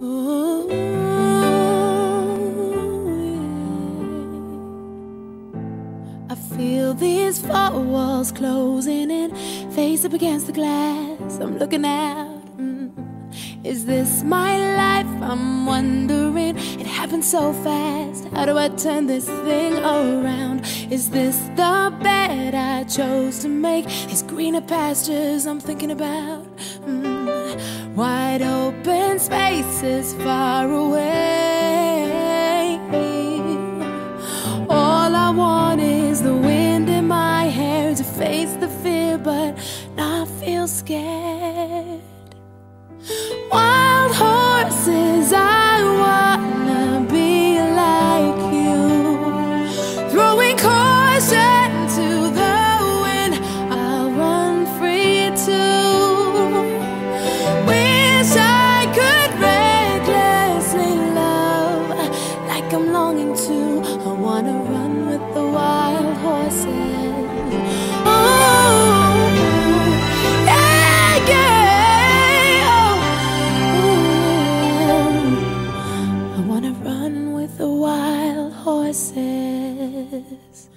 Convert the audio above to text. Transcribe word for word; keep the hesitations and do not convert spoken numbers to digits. I feel these four walls closing in, face up against the glass, I'm looking out. Mm. Is this my life? I'm wondering. It happened so fast, how do I turn this thing around? Is this the bed I chose to make? These greener pastures I'm thinking about. Mm. Wide open spaces far away. All I want is the wind in my hair to face the fear, but not feel scared. Wild horses, I wanna be like you, throwing caution to the wind. I'll run free too. Wish I could recklessly love like I'm longing to. I wanna run with the wild. I wanna run with the wild horses.